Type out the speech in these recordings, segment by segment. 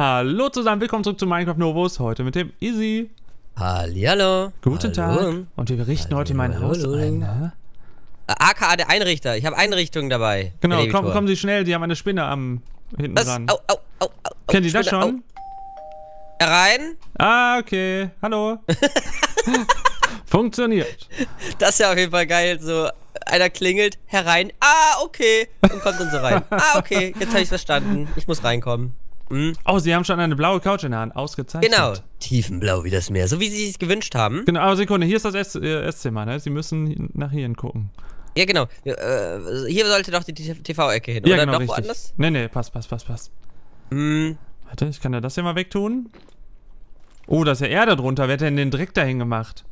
Hallo zusammen, willkommen zurück zu Minecraft Novus, heute mit dem Izzi. Hallihallo. Guten Tag. Und wir berichten heute mein Haus ein, ne? AKA der Einrichter, ich habe Einrichtungen dabei. Genau, kommen Sie schnell, die haben eine Spinne am hinten dran. Kennen Sie das schon? Rein? Ah, okay. Hallo. Funktioniert. Das ist ja auf jeden Fall geil, so einer klingelt, herein, ah, okay, und kommt dann so rein. Ah, okay, jetzt habe ich verstanden, ich muss reinkommen. Mhm. Oh, sie haben schon eine blaue Couch in der Hand, ausgezeichnet. Genau, tiefenblau wie das Meer, so wie sie es sich gewünscht haben. Genau, aber Sekunde, hier ist das Esszimmer, ne? Sie müssen nach hier hingucken. Ja, genau, hier sollte doch die TV-Ecke hin, ja, oder genau, noch woanders? Nee, passt. Mhm. Warte, ich kann ja das hier mal wegtun. Oh, da ist ja Erde drunter, wer hat denn den Dreck dahin gemacht?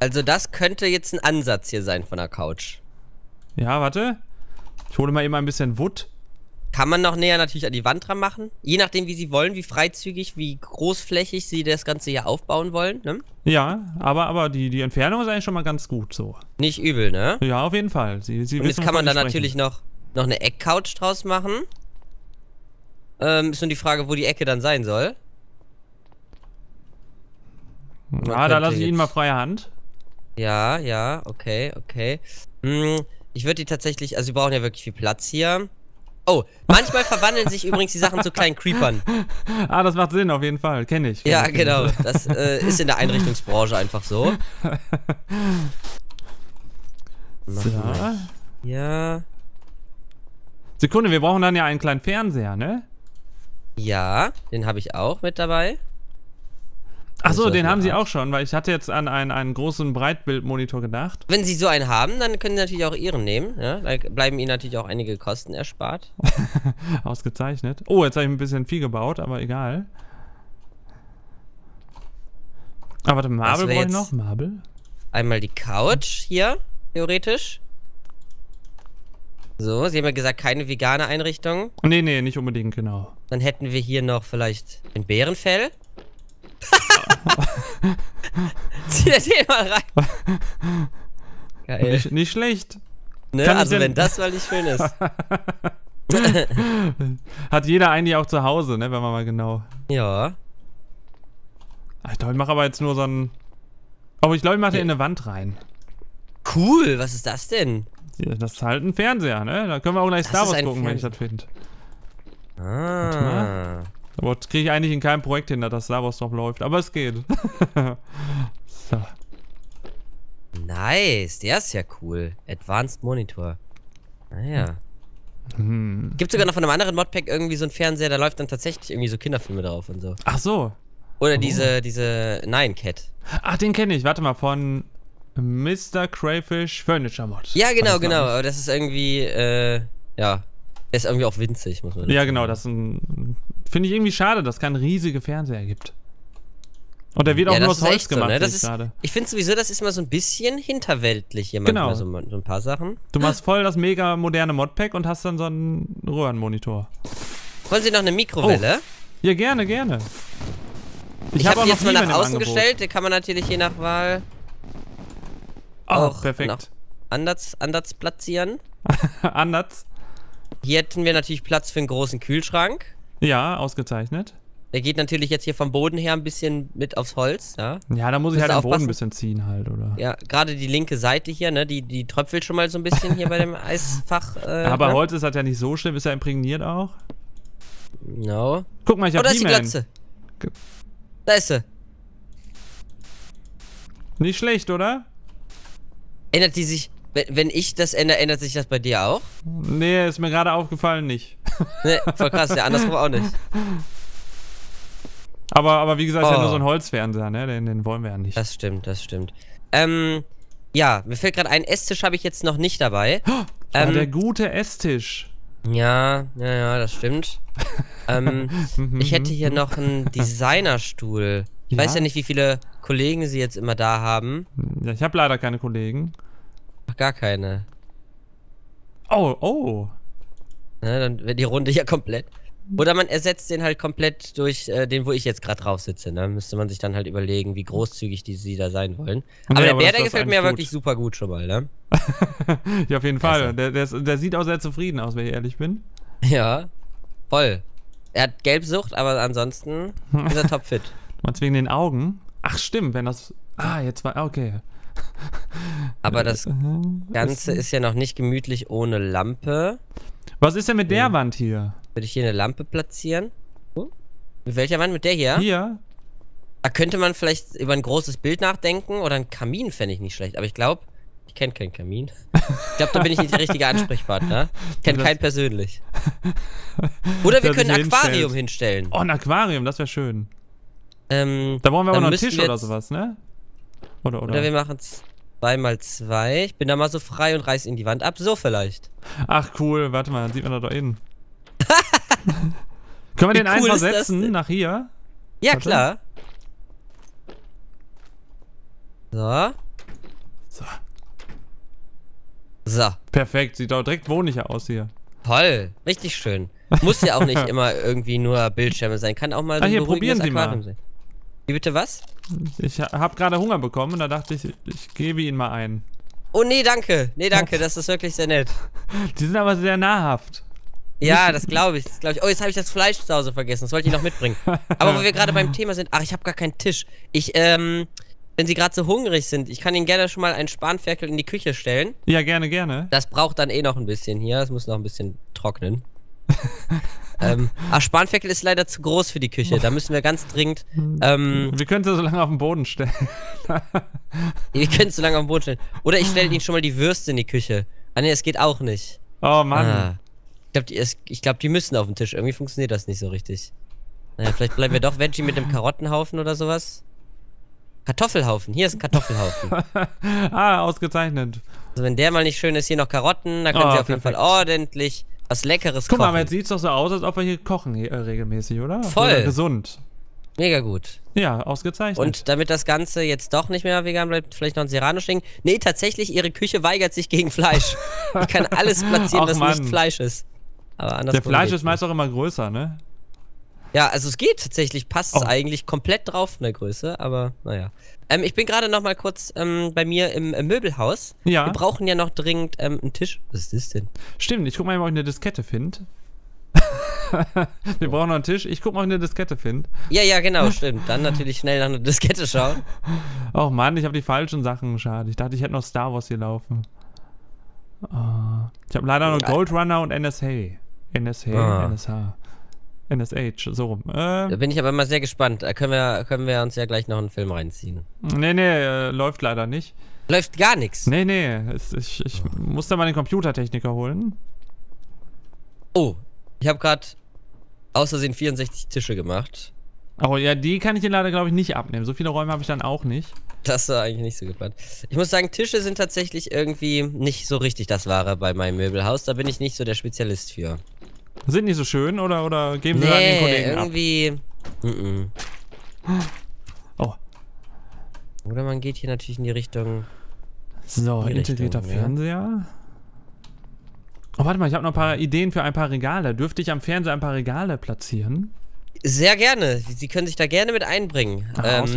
Also das könnte jetzt ein Ansatz hier sein von der Couch. Ja, warte. Ich hole mal eben ein bisschen Wood. Kann man noch näher natürlich an die Wand dran machen. Je nachdem, wie sie wollen, wie freizügig, wie großflächig sie das Ganze hier aufbauen wollen, ne? Ja, aber die Entfernung ist eigentlich schon mal ganz gut so. Nicht übel, ne? Ja, auf jeden Fall. Und jetzt kann man da natürlich noch eine Eckcouch draus machen. Ist nur die Frage, wo die Ecke dann sein soll. Ah, da lasse ich Ihnen mal freie Hand. Ja, okay. Ich würde die tatsächlich, also sie brauchen ja wirklich viel Platz hier. Oh, manchmal verwandeln sich übrigens die Sachen zu kleinen Creepern. Ah, das macht Sinn auf jeden Fall, kenne ich. Ja, genau, das ist in der Einrichtungsbranche einfach so. So. Ja. Sekunde, wir brauchen dann ja einen kleinen Fernseher, ne? Ja, den habe ich auch mit dabei. Achso, den haben sie auch schon, weil ich hatte jetzt an einen großen Breitbildmonitor gedacht. Wenn sie so einen haben, dann können sie natürlich auch ihren nehmen. Ja? Da bleiben ihnen natürlich auch einige Kosten erspart. Ausgezeichnet. Oh, jetzt habe ich ein bisschen viel gebaut, aber egal. Aber warte, Marble brauche ich noch. Marble. Einmal die Couch hier, theoretisch. So, sie haben ja gesagt, keine vegane Einrichtung. Nee, nicht unbedingt, genau. Dann hätten wir hier noch vielleicht ein Bärenfell. Zieh das hier mal rein. Geil. Nicht schlecht. Ne? Also wenn das mal nicht schön ist. Hat jeder eigentlich auch zu Hause, ne? Wenn man mal genau. Ja. Ich glaube, ich mache aber jetzt nur so ein... Aber ich glaube, ich mache hier in eine Wand rein. Cool, was ist das denn? Ja, das ist halt ein Fernseher, ne? Da können wir auch gleich Star Wars gucken, wenn ich das finde. Ah. Aber das kriege ich eigentlich in keinem Projekt hin, dass das Star Wars drauf läuft. Aber es geht. So. Nice, der ist ja cool. Advanced Monitor. Naja. Gibt sogar noch von einem anderen Modpack irgendwie so einen Fernseher, da läuft dann tatsächlich irgendwie so Kinderfilme drauf und so. Ach so. Oder diese Nine Cat. Ach, den kenne ich. Warte mal, von Mr. Crayfish Furniture Mod. Ja, genau. Aber das ist irgendwie, ja. Der ist irgendwie auch winzig, muss man sagen. Ja, genau, das finde ich irgendwie schade, dass es keinen riesigen Fernseher gibt. Und der wird auch nur aus Holz gemacht, so, ne? Das ist schade. Ich finde sowieso, das ist immer so ein bisschen hinterweltlich hier manchmal, so ein paar Sachen. Du machst voll das mega moderne Modpack und hast dann so einen Röhrenmonitor. Wollen Sie noch eine Mikrowelle? Oh. Ja, gerne. Ich habe die jetzt mal nach außen gestellt, die kann man natürlich je nach Wahl auch perfekt anders platzieren. Anders? Hier hätten wir natürlich Platz für einen großen Kühlschrank. Ja, ausgezeichnet. Der geht natürlich jetzt hier vom Boden her ein bisschen mit aufs Holz. Ja, da muss ich halt am Boden ein bisschen ziehen halt, oder? Ja, gerade die linke Seite hier, ne, die tröpfelt schon mal so ein bisschen hier bei dem Eisfach. Aber Holz ist halt ja nicht so schlimm, ist ja imprägniert auch. No. Guck mal, ich hab die Glatze. Da ist sie. Nicht schlecht, oder? Ändert die sich... Wenn ich das ändere, ändert sich das bei dir auch? Nee, ist mir gerade aufgefallen, nicht. Nee, voll krass, ja, andersrum auch nicht. Aber wie gesagt, ist ja nur so ein Holzfernseher, ne? Den wollen wir ja nicht. Das stimmt. Ja, mir fällt gerade ein, Esstisch habe ich jetzt noch nicht dabei. Oh, der gute Esstisch. Ja, das stimmt. Ich hätte hier noch einen Designerstuhl. Ich weiß ja nicht, wie viele Kollegen sie jetzt immer da haben. Ja, ich habe leider keine Kollegen. Gar keine. Oh. Na, dann wird die Runde hier komplett. Oder man ersetzt den halt komplett durch den, wo ich jetzt gerade drauf sitze. Da müsste man sich dann halt überlegen, wie großzügig sie da sein wollen. Aber der Bär, der gefällt mir ja wirklich super gut schon mal, ne? Ja, auf jeden Fall. Der sieht auch sehr zufrieden aus, wenn ich ehrlich bin. Ja, voll. Er hat Gelbsucht, aber ansonsten ist er topfit. Meinst du wegen den Augen? Ach stimmt, wenn das... Ah, jetzt war... Okay. Aber das Ganze ist ja noch nicht gemütlich ohne Lampe. Was ist denn mit der Wand hier? Würde ich hier eine Lampe platzieren? Mit welcher Wand? Mit der hier? Hier. Da könnte man vielleicht über ein großes Bild nachdenken oder einen Kamin fände ich nicht schlecht. Aber ich glaube, ich kenne keinen Kamin. Ich glaube, da bin ich nicht der richtige Ansprechpartner. Ich kenne keinen persönlich. Oder wir können ein Aquarium hinstellen. Oh, ein Aquarium, das wäre schön. Da brauchen wir aber noch einen Tisch oder sowas, ne? Oder wir machen 2x2. Ich bin da mal so frei und reiß ihn die Wand ab. So vielleicht. Ach cool, warte mal, dann sieht man da doch innen. Können wir den cool einfach setzen nach hier? Ja, warte. Klar. So. So. Perfekt, sieht auch direkt wohnlicher aus hier. Toll, richtig schön. Muss ja auch nicht immer irgendwie nur Bildschirme sein. Kann auch mal so ein beruhigendes Aquarium sein. Wie bitte was? Ich habe gerade Hunger bekommen und da dachte ich, ich gebe ihn mal ein. Oh nee, danke. Nee, danke, das ist wirklich sehr nett. Die sind aber sehr nahrhaft. Ja, das glaube ich, Oh, jetzt habe ich das Fleisch zu Hause vergessen. Das wollte ich noch mitbringen. Aber wo wir gerade beim Thema sind... Ach, ich habe gar keinen Tisch. Wenn Sie gerade so hungrig sind, ich kann Ihnen gerne schon mal einen Spanferkel in die Küche stellen. Ja, gerne, gerne. Das braucht dann eh noch ein bisschen hier. Das muss noch ein bisschen trocknen. Ach, Spanferkel ist leider zu groß für die Küche. Da müssen wir ganz dringend... wir können sie so lange auf den Boden stellen. Wir können es so lange auf den Boden stellen. Oder ich stelle Ihnen schon mal die Würste in die Küche. Ah ne, es geht auch nicht. Oh Mann. Ich glaube, die müssen auf den Tisch. Irgendwie funktioniert das nicht so richtig. Naja, vielleicht bleiben wir doch Veggie mit einem Karottenhaufen oder sowas. Kartoffelhaufen. Hier ist ein Kartoffelhaufen. Ah, ausgezeichnet. Also wenn der mal nicht schön ist, hier noch Karotten. Da können Sie auf jeden Fall ordentlich was Leckeres kochen. Guck mal, aber jetzt sieht es doch so aus, als ob wir hier kochen regelmäßig, oder? Voll. Oder gesund. Mega gut. Ja, ausgezeichnet. Und damit das Ganze jetzt doch nicht mehr vegan bleibt, vielleicht noch ein Serrano-Schinken. Nee, tatsächlich, Ihre Küche weigert sich gegen Fleisch. Ich kann alles platzieren, was nicht Fleisch ist. Aber anders. Der Fleisch ist meist auch immer größer, ne? Ja, also es geht tatsächlich, passt es eigentlich komplett drauf in der Größe, aber naja. Ich bin gerade noch mal kurz bei mir im Möbelhaus. Ja. Wir brauchen ja noch dringend einen Tisch. Was ist das denn? Stimmt, ich guck mal, ob ich eine Diskette finde. Wir brauchen noch einen Tisch. Ich guck mal, ob ich eine Diskette finde. Ja, ja, genau, stimmt. Dann natürlich schnell nach einer Diskette schauen. Och Mann, ich habe die falschen Sachen, schade. Ich dachte, ich hätte noch Star Wars hier laufen. Oh. Ich habe leider nur Goldrunner und NSH, so rum. Da bin ich aber mal sehr gespannt. Können wir uns ja gleich noch einen Film reinziehen. Nee, nee, läuft leider nicht. Läuft gar nichts? Nee, nee. Ich muss da mal den Computertechniker holen. Oh, ich habe gerade aus Versehen 64 Tische gemacht. Oh ja, die kann ich dir leider, glaube ich, nicht abnehmen. So viele Räume habe ich dann auch nicht. Das war eigentlich nicht so geplant. Ich muss sagen, Tische sind tatsächlich irgendwie nicht so richtig das Wahre bei meinem Möbelhaus. Da bin ich nicht so der Spezialist für. Sind nicht so schön, oder geben sie an den Kollegen irgendwie ab? Irgendwie... Oh. Oder man geht hier natürlich in die Richtung... So, integrierter Fernseher. Oh, warte mal, ich habe noch ein paar Ideen für ein paar Regale. Dürfte ich am Fernseher ein paar Regale platzieren? Sehr gerne. Sie können sich da gerne mit einbringen.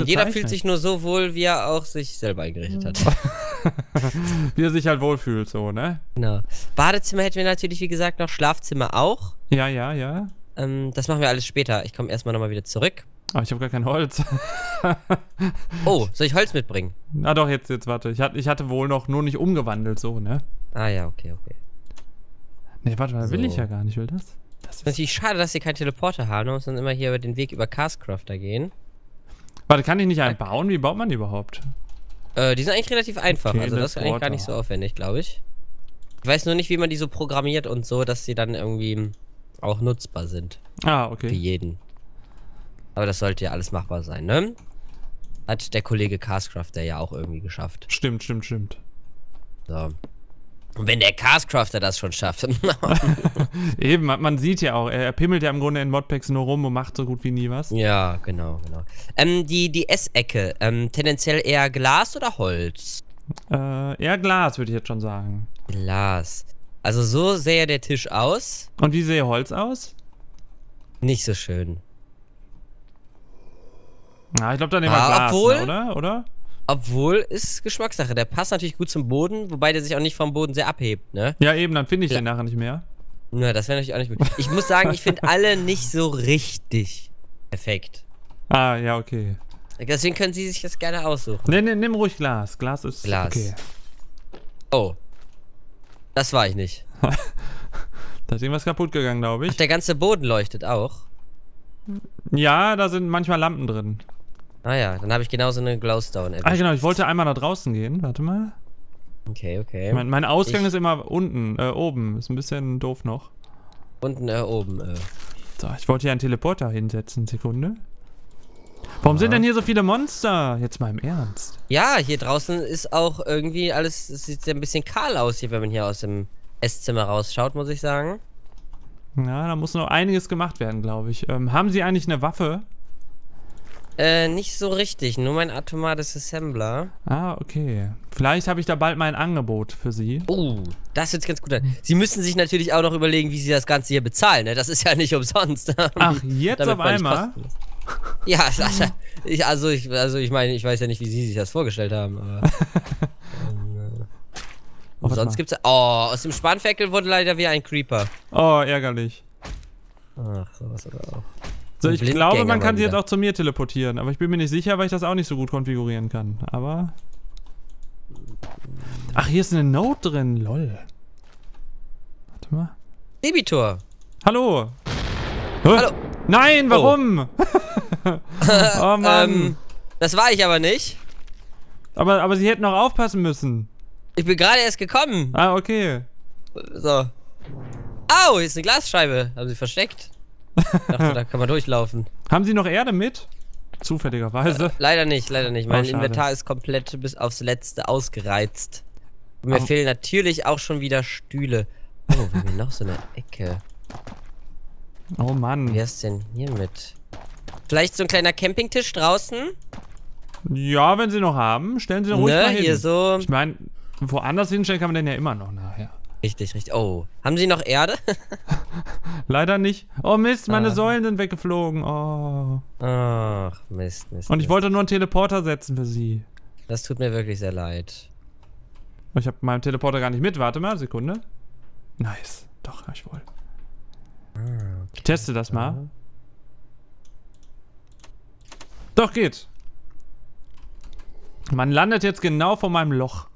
Jeder fühlt sich nur so wohl, wie er auch sich selber eingerichtet hat. Wie er sich halt wohlfühlt, so, ne? Genau. Badezimmer hätten wir natürlich, wie gesagt, noch. Schlafzimmer auch. Ja, ja, ja. Das machen wir alles später. Ich komme erstmal nochmal wieder zurück. Aber ich habe gar kein Holz. Oh, soll ich Holz mitbringen? Na doch, jetzt warte. Ich hatte wohl noch nur nicht umgewandelt, so, ne? Ah ja, okay, okay. Nee, warte mal, will ich ja gar nicht, will das? Das ist natürlich schade, dass sie keinen Teleporter haben. Da muss man immer hier über den Weg über CastCrafter gehen. Warte, kann ich nicht einen bauen? Wie baut man die überhaupt? Die sind eigentlich relativ einfach. Also das ist eigentlich gar nicht so aufwendig, glaube ich. Ich weiß nur nicht, wie man die so programmiert und so, dass sie dann irgendwie auch nutzbar sind. Ah, okay. Für jeden. Aber das sollte ja alles machbar sein, ne? Hat der Kollege CastCrafter ja auch irgendwie geschafft. Stimmt, stimmt, stimmt. So. Und wenn der CastCrafter das schon schafft. Eben, man sieht ja auch, er pimmelt ja im Grunde in Modpacks nur rum und macht so gut wie nie was. Ja, genau, genau. Die Essecke, tendenziell eher Glas oder Holz? Eher Glas, würde ich jetzt schon sagen. Glas. Also so sähe der Tisch aus. Und wie sähe Holz aus? Nicht so schön. Na, ich glaube, da nehmen wir Glas, obwohl, oder? Obwohl, ist Geschmackssache. Der passt natürlich gut zum Boden, wobei der sich auch nicht vom Boden sehr abhebt, ne? Ja, eben, dann finde ich den nachher nicht mehr. Na, das wäre natürlich auch nicht gut. Ich muss sagen, ich finde alle nicht so richtig perfekt. Ah, ja, okay. Deswegen können Sie sich das gerne aussuchen. Nee, nee, nimm ruhig Glas. Glas ist Glas. Okay. Oh. Das war ich nicht. Da ist irgendwas kaputt gegangen, glaube ich. Ach, der ganze Boden leuchtet auch. Ja, da sind manchmal Lampen drin. Ah ja, dann habe ich genauso eine Glowstone. Ah genau, ich wollte einmal da draußen gehen. Warte mal. Okay, okay. Mein Ausgang ist immer unten, oben. Ist ein bisschen doof noch. Unten, oben. So, ich wollte hier einen Teleporter hinsetzen. Sekunde. Warum sind denn hier so viele Monster? Jetzt mal im Ernst. Ja, hier draußen ist auch irgendwie alles... Es sieht ein bisschen kahl aus hier, wenn man hier aus dem Esszimmer rausschaut, muss ich sagen. Ja, da muss noch einiges gemacht werden, glaube ich. Haben Sie eigentlich eine Waffe? Nicht so richtig. Nur mein atomares Assembler. Ah, okay. Vielleicht habe ich da bald mein Angebot für Sie. Oh, das hört sich ganz gut an. Sie müssen sich natürlich auch noch überlegen, wie Sie das Ganze hier bezahlen. Ne? Das ist ja nicht umsonst. Ach, jetzt auf einmal? Ja, also ich meine, ich weiß ja nicht, wie Sie sich das vorgestellt haben, aber... oh, sonst gibt's... Oh, aus dem Spanferkel wurde leider wieder ein Creeper. Oh, ärgerlich. Ach, sowas oder auch. So, ich glaube, man kann sie jetzt auch zu mir teleportieren, aber ich bin mir nicht sicher, weil ich das auch nicht so gut konfigurieren kann, aber... Ach, hier ist eine Note drin, lol. Warte mal. Debitor. Hallo. Hä? Hallo. Nein, warum? Oh, oh Mann. Das war ich aber nicht. Aber Sie hätten auch aufpassen müssen. Ich bin gerade erst gekommen. Ah, okay. So. Au, hier ist eine Glasscheibe. Haben Sie versteckt? Dachte, da kann man durchlaufen. Haben Sie noch Erde mit? Zufälligerweise. Leider nicht, leider nicht. Mein Inventar ist komplett bis aufs Letzte ausgereizt. Und mir fehlen natürlich auch schon wieder Stühle. Oh, wir haben noch so eine Ecke. Oh Mann. Wie ist denn hier mit? Vielleicht so ein kleiner Campingtisch draußen? Ja, wenn Sie noch haben, stellen Sie noch ruhig mal hin. Hier so. Ich meine, woanders hinstellen kann man den ja immer noch nachher. Richtig, richtig. Oh, haben Sie noch Erde? Leider nicht. Oh Mist, meine Säulen sind weggeflogen. Oh. Ach, Mist, Mist. Und ich wollte nur einen Teleporter setzen für Sie. Das tut mir wirklich sehr leid. Ich habe meinen Teleporter gar nicht mit. Warte mal, Sekunde. Nice. Doch, hab ich wohl. Okay, ich teste das mal. Doch, geht. Man landet jetzt genau vor meinem Loch.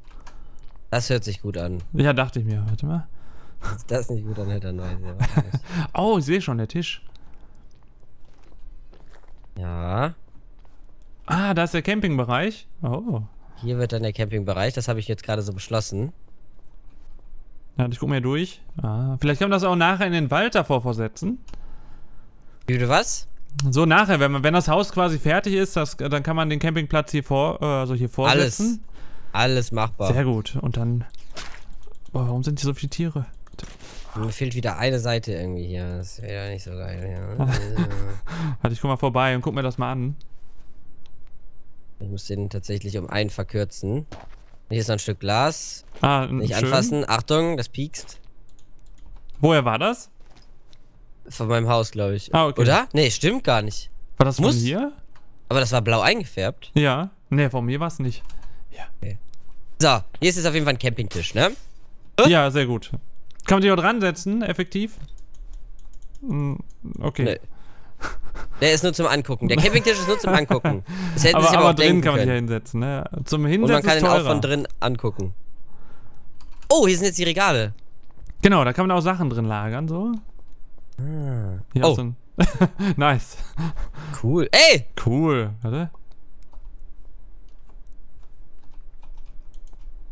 Das hört sich gut an. Ja, dachte ich mir. Warte mal. Ist das nicht gut an, hätte er neu. Oh, ich sehe schon, der Tisch. Ja. Ah, da ist der Campingbereich. Oh. Hier wird dann der Campingbereich. Das habe ich jetzt gerade so beschlossen. Ja, ich guck mal hier durch. Ah, vielleicht kann man das auch nachher in den Wald davor versetzen. Wie du was? So nachher, wenn das Haus quasi fertig ist, dann kann man den Campingplatz hier hier vorsetzen. Alles machbar. Sehr gut. Und dann... Boah, warum sind hier so viele Tiere? Mir fehlt wieder eine Seite irgendwie hier. Das wäre ja nicht so geil. Ja. Warte, ich guck mal vorbei und guck mir das mal an. Ich muss den tatsächlich um einen verkürzen. Hier ist noch ein Stück Glas. Ah, nicht schön. Anfassen. Achtung, das piekst. Woher war das? Von meinem Haus, glaube ich. Ah, okay. Oder? Nee, stimmt gar nicht. War das von mir? Aber das war blau eingefärbt. Ja. Nee, von mir war es nicht. Ja. Okay. So, hier ist jetzt auf jeden Fall ein Campingtisch, ne? Ja, sehr gut. Kann man die auch dran setzen, effektiv? Okay. Nee. Der ist nur zum Angucken. Der Campingtisch ist nur zum Angucken. Das hätten sich aber auch drin kann man hier hinsetzen, ne? Zum Hinsetzen. Und man kann ihn auch von drin angucken. Oh, hier sind jetzt die Regale. Genau, da kann man auch Sachen drin lagern, so. Hier oh. Nice. Cool. Ey! Cool. Warte.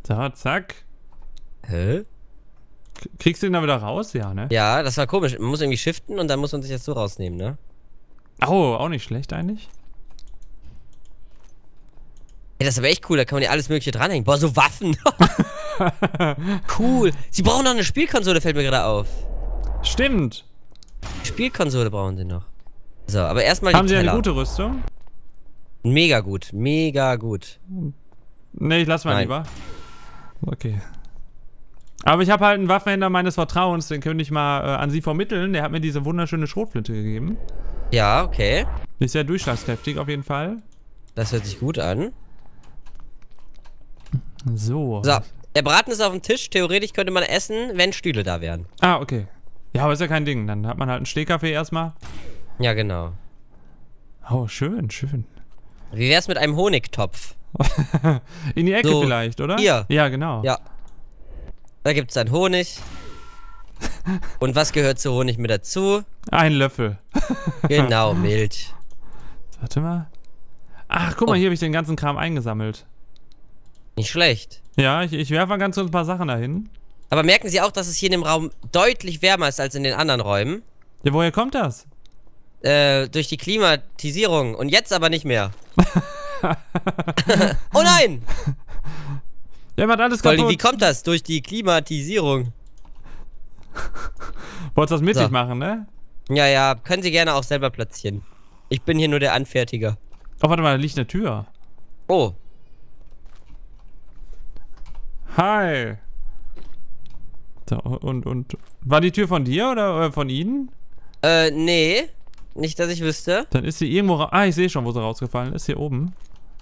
So, zack. Hä? Kriegst du den da wieder raus? Ja, ne? Ja, das war komisch. Man muss irgendwie shiften und dann muss man sich das so rausnehmen, ne? Oh, auch nicht schlecht eigentlich. Ja, das ist aber echt cool, da kann man ja alles mögliche dranhängen. Boah, so Waffen. Cool. Sie brauchen noch eine Spielkonsole, fällt mir gerade auf. Stimmt. Spielkonsole brauchen sie noch. So, aber erstmal die Teller. Haben sie eine gute Rüstung? Mega gut, mega gut. Ne, ich lass mal lieber. Okay. Aber ich habe halt einen Waffenhändler meines Vertrauens, den könnte ich mal an Sie vermitteln. Der hat mir diese wunderschöne Schrotflinte gegeben. Ja, okay. Die ist ja durchschlagskräftig auf jeden Fall. Das hört sich gut an. So. So, der Braten ist auf dem Tisch. Theoretisch könnte man essen, wenn Stühle da wären. Ah, okay. Ja, aber ist ja kein Ding. Dann hat man halt einen Stehkaffee erstmal. Ja, genau. Oh, schön, schön. Wie wär's mit einem Honigtopf? In die Ecke so, vielleicht, oder? Hier. Ja, genau. Ja. Da gibt's dann Honig. Und was gehört zu Honig mit dazu? Ein Löffel. Genau, Milch. Warte mal. Ach, guck mal, hier habe ich den ganzen Kram eingesammelt. Nicht schlecht. Ja, ich werfe mal ganz kurz ein paar Sachen dahin. Aber merken Sie auch, dass es hier in dem Raum deutlich wärmer ist als in den anderen Räumen? Ja, woher kommt das? Durch die Klimatisierung. Und jetzt aber nicht mehr. Oh nein! Der macht alles kaputt. Wie kommt das? Durch die Klimatisierung. Wolltest du das mittig machen, ne? Ja, ja. Können Sie gerne auch selber platzieren. Ich bin hier nur der Anfertiger. Oh, warte mal, da liegt eine Tür. Oh. Hi. So, und. War die Tür von dir oder von Ihnen? Nee. Nicht, dass ich wüsste. Dann ist sie irgendwo... Ah, ich sehe schon, wo sie rausgefallen ist. Hier oben.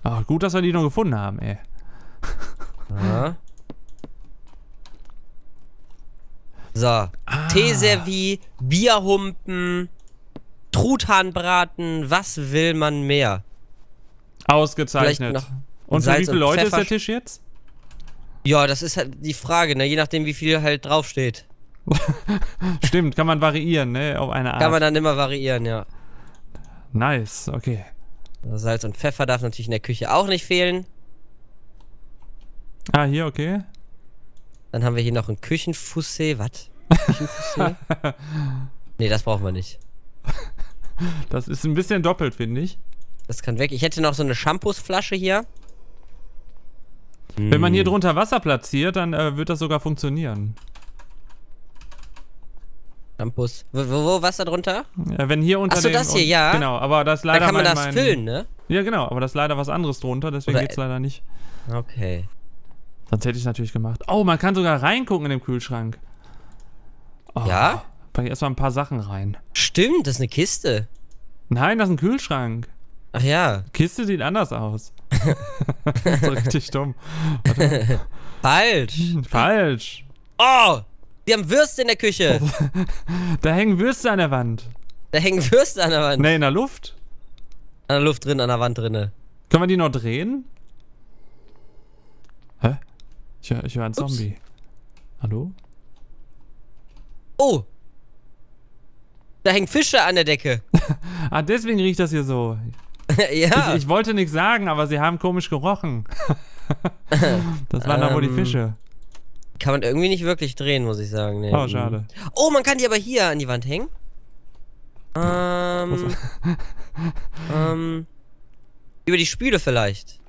Ach, gut, dass wir die noch gefunden haben, ey. Ja. So. Teeservie, Bierhumpen, Truthahnbraten. Was will man mehr? Ausgezeichnet. Und für wie viele Leute ist der Tisch jetzt? Ja, das ist halt die Frage, ne? Je nachdem, wie viel halt draufsteht. Stimmt, kann man variieren, ne? Auf eine Art. Kann man dann immer variieren, ja. Nice, okay. Salz und Pfeffer darf natürlich in der Küche auch nicht fehlen. Ah, hier, okay. Dann haben wir hier noch ein Küchenfoussé. Was? Küchenfoussé? Nee, das brauchen wir nicht. Das ist ein bisschen doppelt, finde ich. Das kann weg. Ich hätte noch so eine Shampoosflasche hier. Wenn man hier drunter Wasser platziert, dann wird das sogar funktionieren. Campus. Wo was da drunter? Ja, wenn hier unter dem... Achso, das hier, ja. Genau, aber das ist leider... Da kann man das füllen, ne? Ja, genau, aber das ist leider was anderes drunter, deswegen geht's leider nicht. Okay. Sonst hätte ich es natürlich gemacht. Oh, man kann sogar reingucken in den Kühlschrank. Oh, ja? Pack ich erstmal ein paar Sachen rein. Stimmt, das ist eine Kiste. Nein, das ist ein Kühlschrank. Ach ja. Kiste sieht anders aus. Das ist richtig dumm. Warte. Falsch. Falsch. Oh! Wir haben Würste in der Küche. Da hängen Würste an der Wand. Da hängen Würste an der Wand. Ne, in der Luft. An der Luft drin, an der Wand drinne. Können wir die noch drehen? Hä? Ich höre einen Zombie. Hallo? Oh! Da hängen Fische an der Decke. Ah, deswegen riecht das hier so. Ja. Ich wollte nichts sagen, aber sie haben komisch gerochen. Das waren da wohl die Fische. Kann man irgendwie nicht wirklich drehen, muss ich sagen. Nee. Oh, schade. Oh, man kann die aber hier an die Wand hängen. Über die Spüle vielleicht.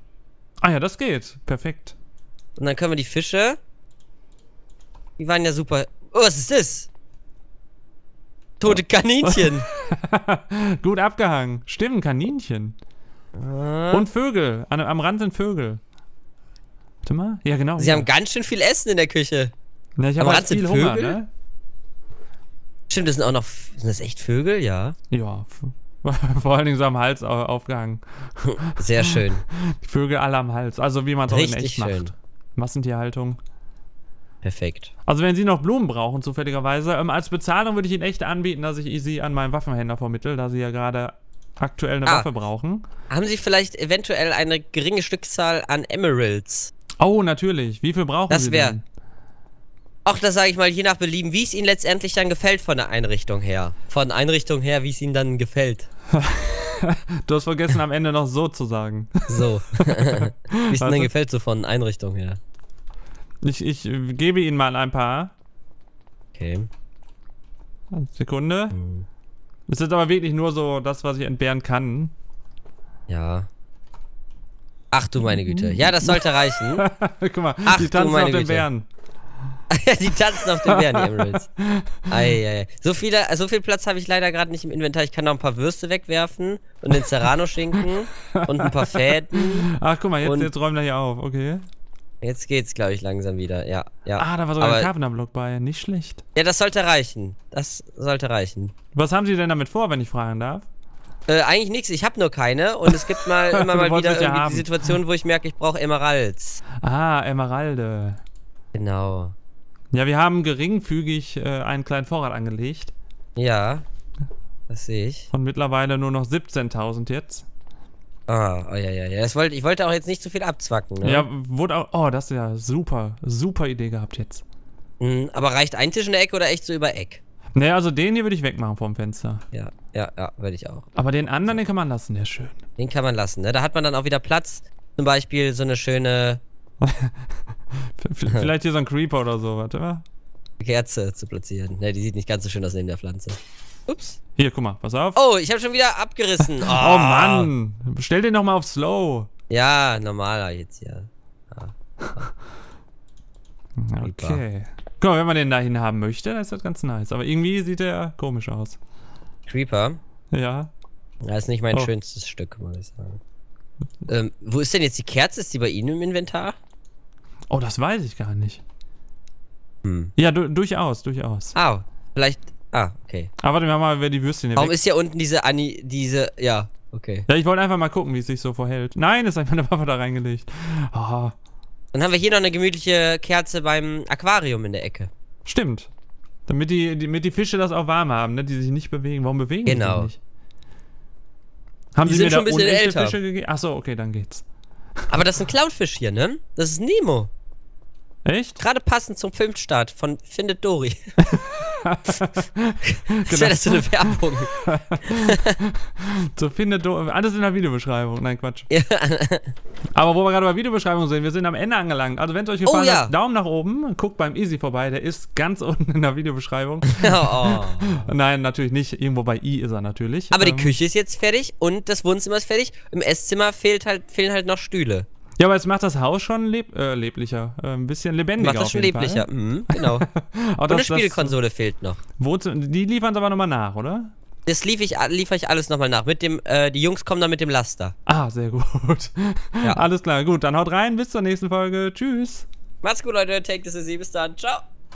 Ah ja, das geht. Perfekt. Und dann können wir die Fische... Die waren ja super... Oh, was ist das? Tote Kaninchen. Gut abgehangen. Stimmt, Kaninchen. Und Vögel. Am Rand sind Vögel. Warte mal. Ja, genau. Sie haben ganz schön viel Essen in der Küche. Na, ich habe halt viel Hunger, ne? Stimmt, das sind auch noch... Sind das echt Vögel? Ja. Ja. Vor allen Dingen so am Hals aufgehangen. Sehr schön. Die Vögel alle am Hals. Also wie man es auch in echt macht. Schön. Massentierhaltung. Perfekt. Also wenn Sie noch Blumen brauchen, zufälligerweise, als Bezahlung würde ich Ihnen echt anbieten, dass ich Sie an meinen Waffenhändler vermittle, da Sie ja gerade... aktuell eine Waffe brauchen. Haben Sie vielleicht eventuell eine geringe Stückzahl an Emeralds? Oh, natürlich. Wie viel brauchen Sie denn? Auch das sage ich mal je nach Belieben, wie es Ihnen letztendlich dann gefällt von der Einrichtung her. Von Einrichtung her, wie es Ihnen dann gefällt. Du hast vergessen am Ende noch so zu sagen. So. Wie es Ihnen denn gefällt so von Einrichtung her? Ich gebe Ihnen mal ein paar. Okay. Sekunde. Hm. Es ist aber wirklich nur so das, was ich entbehren kann. Ja. Ach du meine Güte. Ja, das sollte reichen. Guck mal, ach, die tanzen auf den Bären. Die tanzen auf den Bären, die Emeralds. Ei, ei. So viel Platz habe ich leider gerade nicht im Inventar. Ich kann noch ein paar Würste wegwerfen und den Serrano-Schinken und ein paar Fäden. Ach, guck mal, jetzt räumen wir hier auf, okay. Jetzt geht's, glaube ich, langsam wieder, ja. Ah, da war sogar ein Carpenter-Block bei, nicht schlecht. Ja, das sollte reichen. Das sollte reichen. Was haben Sie denn damit vor, wenn ich fragen darf? Eigentlich nichts, ich habe nur keine und es gibt immer mal wieder irgendwie die Situation, wo ich merke, ich brauche Emeralds. Ah, Emeralde. Genau. Ja, wir haben geringfügig einen kleinen Vorrat angelegt. Ja, das sehe ich. Von mittlerweile nur noch 17.000 jetzt. Ah, oh, ja. Ich wollte auch jetzt nicht zu viel abzwacken. Ne? Ja, wurde auch. Oh, das ist ja super. Super Idee gehabt jetzt. Mhm, aber reicht ein Tisch in der Ecke oder echt so über Eck? Naja, also den hier würde ich wegmachen vom Fenster. Ja, ja, würde ich auch. Aber den anderen, den kann man lassen, der ist schön. Den kann man lassen, ne? Da hat man dann auch wieder Platz. Zum Beispiel so eine schöne... Vielleicht hier so ein Creeper oder so, warte mal. Kerze zu platzieren. Ne, die sieht nicht ganz so schön aus neben der Pflanze. Ups. Hier, guck mal, pass auf. Oh, ich habe schon wieder abgerissen. Oh, oh Mann. Stell den nochmal auf Slow. Ja, normaler jetzt hier. Ja. Okay. Guck mal, wenn man den dahin haben möchte, dann ist das ganz nice. Aber irgendwie sieht der komisch aus. Creeper? Ja. Das ist nicht mein schönstes Stück, muss ich sagen. Wo ist denn jetzt die Kerze? Ist die bei Ihnen im Inventar? Oh, das weiß ich gar nicht. Hm. Ja, durchaus. Ah, vielleicht... Ah, okay. Aber warte mal, wer die Würstchen hier Warum weg. Ist hier unten diese ja, okay. Ja, ich wollte einfach mal gucken, wie es sich so verhält. Nein, ist einfach eine Papa da reingelegt. Oh. Dann haben wir hier noch eine gemütliche Kerze beim Aquarium in der Ecke. Stimmt. Damit die Fische das auch warm haben, ne? Die sich nicht bewegen. Warum bewegen die sich nicht? Haben sie mir schon da ein bisschen älter Fische gegeben? Achso, okay, dann geht's. Aber das ist ein Clownfisch hier, ne? Das ist Nemo. Echt? Gerade passend zum Filmstart von Findet Dori. Das wäre das so eine Werbung. So Findet Dori. Alles in der Videobeschreibung. Nein, Quatsch. Ja. Aber wo wir gerade bei Videobeschreibung sind, wir sind am Ende angelangt. Also wenn es euch gefallen hat, Daumen nach oben. Guckt beim Izzi vorbei. Der ist ganz unten in der Videobeschreibung. Nein, natürlich nicht. Irgendwo bei I ist er natürlich. Aber die Küche ist jetzt fertig und das Wohnzimmer ist fertig. Im Esszimmer fehlen halt noch Stühle. Ja, aber jetzt macht das Haus schon leblicher, ein bisschen lebendiger. Macht das schon leblicher, genau. Und eine Spielkonsole fehlt noch. Die liefern es aber nochmal nach, oder? Das liefere ich alles nochmal nach. Mit dem, die Jungs kommen dann mit dem Laster. Ah, sehr gut. Ja. Alles klar, gut, dann haut rein, bis zur nächsten Folge. Tschüss. Macht's gut, Leute. Take this easy, bis dann. Ciao.